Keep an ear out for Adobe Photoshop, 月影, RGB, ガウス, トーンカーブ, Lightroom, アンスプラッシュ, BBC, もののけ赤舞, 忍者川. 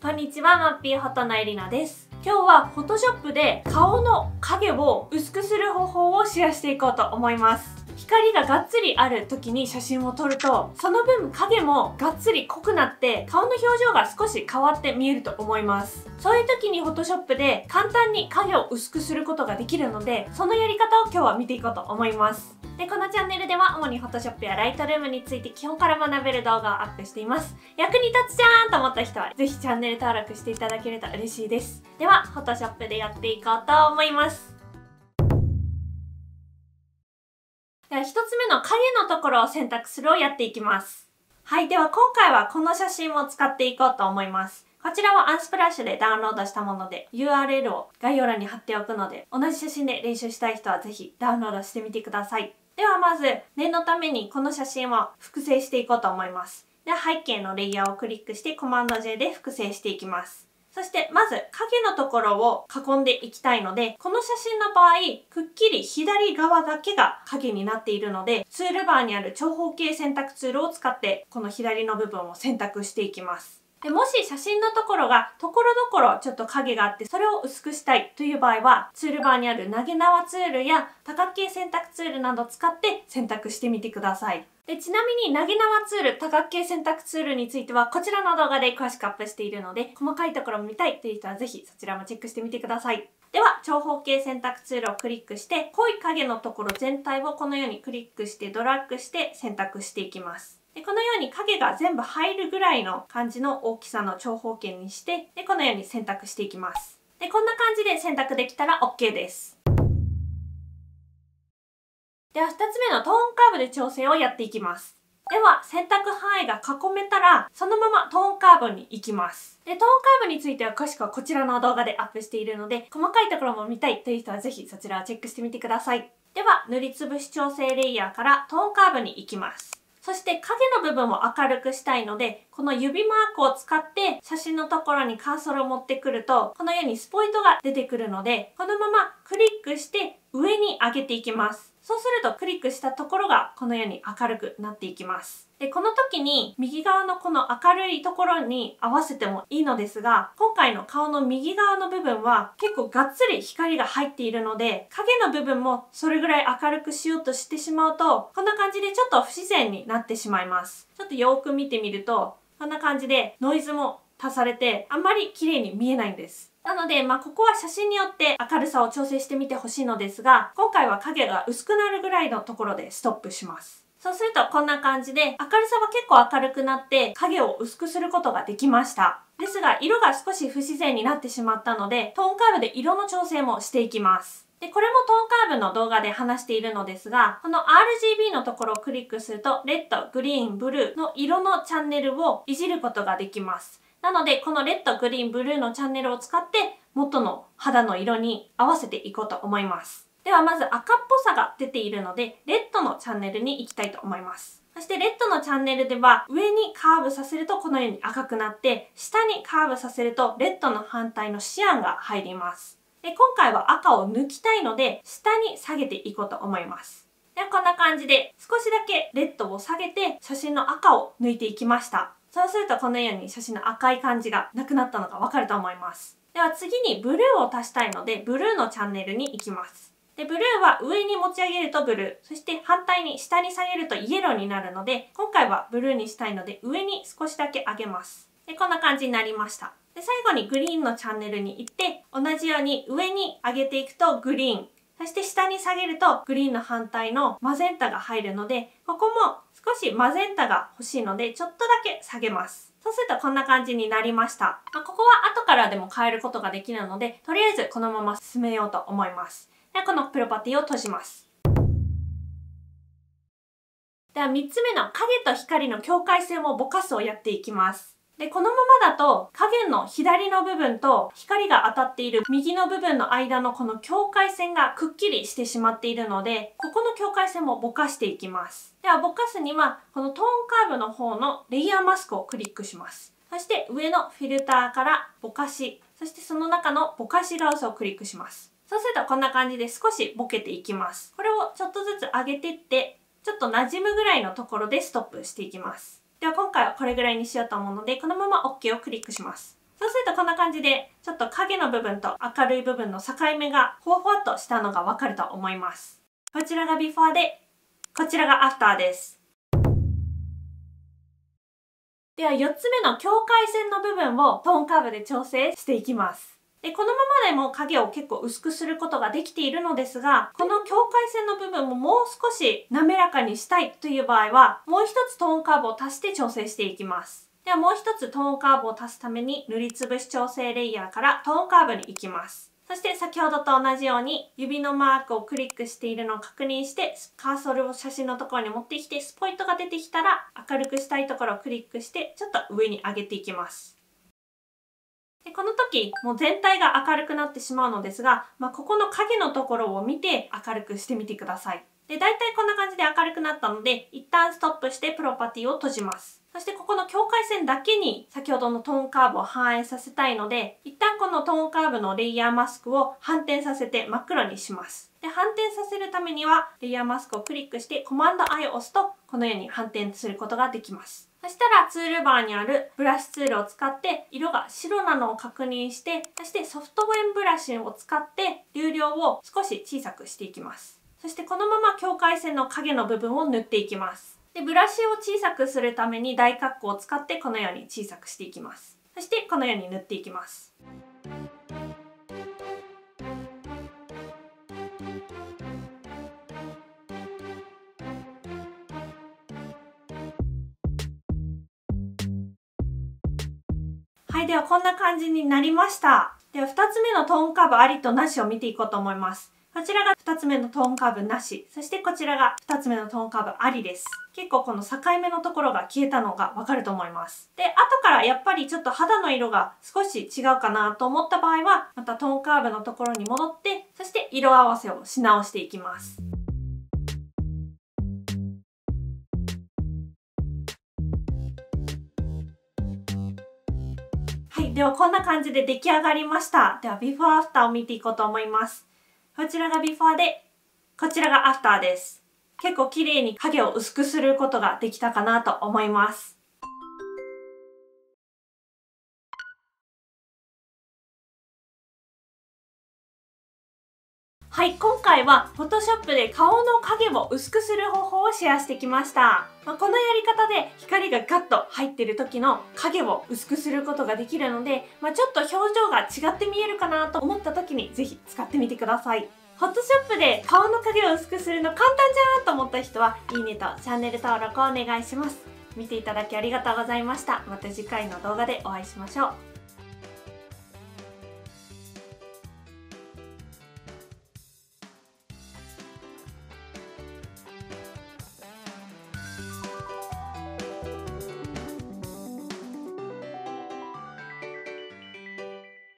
こんにちは、まっぴーことのえりなです。今日は Photoshop で顔の影を薄くする方法をシェアしていこうと思います。光ががっつりある時に写真を撮ると、その分影もがっつり濃くなって、顔の表情が少し変わって見えると思います。そういう時に Photoshop で簡単に影を薄くすることができるので、そのやり方を今日は見ていこうと思います。で、このチャンネルでは主に Photoshop や Lightroom について基本から学べる動画をアップしています。役に立つじゃーんと思った人はぜひチャンネル登録していただけると嬉しいです。では、Photoshop でやっていこうと思います。では、一つ目の影のところを選択するをやっていきます。はい、では今回はこの写真を使っていこうと思います。こちらはアンスプラッシュでダウンロードしたもので URL を概要欄に貼っておくので、同じ写真で練習したい人はぜひダウンロードしてみてください。ではまず念のためにこの写真を複製していこうと思います。では背景のレイヤーをクリックしてコマンド J で複製していきます。そしてまず影のところを囲んでいきたいので、この写真の場合くっきり左側だけが影になっているので、ツールバーにある長方形選択ツールを使ってこの左の部分を選択していきます。でもし写真のところがところどころちょっと影があって、それを薄くしたいという場合は、ツールバーにある投げ縄ツールや多角形選択ツールなどを使って選択してみてください。でちなみに投げ縄ツール、多角形選択ツールについてはこちらの動画で詳しくアップしているので、細かいところも見たいという人はぜひそちらもチェックしてみてください。では長方形選択ツールをクリックして、濃い影のところ全体をこのようにクリックしてドラッグして選択していきます。でこのように影が全部入るぐらいの感じの大きさの長方形にして、でこのように選択していきます。でこんな感じで選択できたら OK です。では2つ目のトーンカーブで調整をやっていきます。では選択範囲が囲めたら、そのままトーンカーブに行きます。でトーンカーブについては詳しくはこちらの動画でアップしているので、細かいところも見たいという人はぜひそちらをチェックしてみてください。では塗りつぶし調整レイヤーからトーンカーブに行きます。そして影の部分を明るくしたいので、この指マークを使って写真のところにカーソルを持ってくると、このようにスポイトが出てくるので、このままクリックして上に上げていきます。そうするとクリックしたところがこのように明るくなっていきます。で、この時に右側のこの明るいところに合わせてもいいのですが、今回の顔の右側の部分は結構がっつり光が入っているので、影の部分もそれぐらい明るくしようとしてしまうと、こんな感じでちょっと不自然になってしまいます。ちょっとよく見てみると、こんな感じでノイズも足されて、あんまり綺麗に見えないんです。なので、ここは写真によって明るさを調整してみてほしいのですが、今回は影が薄くなるぐらいのところでストップします。そうするとこんな感じで、明るさは結構明るくなって影を薄くすることができました。ですが、色が少し不自然になってしまったので、トーンカーブで色の調整もしていきます。で、これもトーンカーブの動画で話しているのですが、この RGB のところをクリックすると、レッド、グリーン、ブルーの色のチャンネルをいじることができます。なので、このレッド、グリーン、ブルーのチャンネルを使って、元の肌の色に合わせていこうと思います。では、まず赤っぽさが出ているので、レッドのチャンネルに行きたいと思います。そして、レッドのチャンネルでは、上にカーブさせるとこのように赤くなって、下にカーブさせると、レッドの反対のシアンが入ります。で、今回は赤を抜きたいので、下に下げていこうと思います。では、こんな感じで、少しだけレッドを下げて、写真の赤を抜いていきました。そうするとこのように写真の赤い感じがなくなったのがわかると思います。では次にブルーを足したいので、ブルーのチャンネルに行きます。で、ブルーは上に持ち上げるとブルー、そして反対に下に下げるとイエローになるので、今回はブルーにしたいので上に少しだけ上げます。で、こんな感じになりました。で、最後にグリーンのチャンネルに行って、同じように上に上げていくとグリーン、そして下に下げるとグリーンの反対のマゼンタが入るので、ここも少しマゼンタが欲しいので、ちょっとだけ下げます。そうするとこんな感じになりました。ここは後からでも変えることができるので、とりあえずこのまま進めようと思います。では、このプロパティを閉じます。では、3つ目の影と光の境界線をぼかすをやっていきます。で、このままだと影の左の部分と光が当たっている右の部分の間のこの境界線がくっきりしてしまっているので、ここの境界線もぼかしていきます。ではぼかすには、このトーンカーブの方のレイヤーマスクをクリックします。そして上のフィルターからぼかし、そしてその中のぼかしガウスをクリックします。そうするとこんな感じで少しぼけていきます。これをちょっとずつ上げてって、ちょっと馴染むぐらいのところでストップしていきます。では今回はこれぐらいにしようと思うので、このまま OK をクリックします。そうするとこんな感じでちょっと影の部分と明るい部分の境目がほわほわっとしたのがわかると思います。こちらがビフォーでこちらがアフターです。では4つ目の境界線の部分をトーンカーブで調整していきます。でこのままでも影を結構薄くすることができているのですが、この境界線の部分ももう少し滑らかにしたいという場合は、もう一つトーンカーブを足して調整していきます。ではもう一つトーンカーブを足すために塗りつぶし調整レイヤーからトーンカーブに行きます。そして先ほどと同じように指のマークをクリックしているのを確認して、カーソルを写真のところに持ってきて、スポイトが出てきたら明るくしたいところをクリックしてちょっと上に上げていきます。でこの時もう全体が明るくなってしまうのですが、ここの影のところを見て明るくしてみてください。で大体こんな感じで明るくなったので、一旦ストップしてプロパティを閉じます。そしてここの境界線だけに先ほどのトーンカーブを反映させたいので、一旦このトーンカーブのレイヤーマスクを反転させて真っ黒にします。で反転させるためにはレイヤーマスクをクリックしてコマンド I を押すと、このように反転することができます。そしたらツールバーにあるブラシツールを使って色が白なのを確認して、そしてソフト面ブラシを使って流量を少し小さくしていきます。そしてこのまま境界線の影の部分を塗っていきます。でブラシを小さくするために大括弧を使ってこのように小さくしていきます。そしてこのように塗っていきます。はい、ではこんな感じになりました。では2つ目のトーンカーブありとなしを見ていこうと思います。こちらが2つ目のトーンカーブなし、そしてこちらが2つ目のトーンカーブありです。結構この境目のところが消えたのがわかると思います。で、後からやっぱりちょっと肌の色が少し違うかなと思った場合は、またトーンカーブのところに戻って、そして色合わせをし直していきます。ではこんな感じで出来上がりました。ではビフォーアフターを見ていこうと思います。こちらがビフォーで、こちらがアフターです。結構綺麗に影を薄くすることができたかなと思います。はい、今回は Photoshop で顔の影を薄くする方法をシェアしてきました。このやり方で光がガッと入ってる時の影を薄くすることができるので、ちょっと表情が違って見えるかなと思った時にぜひ使ってみてください。Photoshop で顔の影を薄くするの簡単じゃんと思った人は、いいねとチャンネル登録をお願いします。見ていただきありがとうございました。また次回の動画でお会いしましょう。